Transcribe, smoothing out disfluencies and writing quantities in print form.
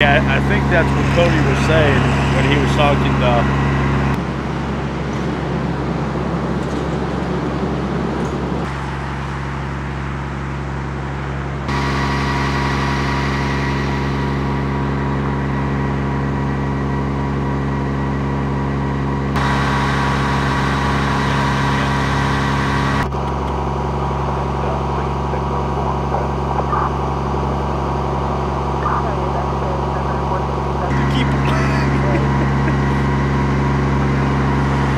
Yeah, I think that's what Cody was saying when he was talking to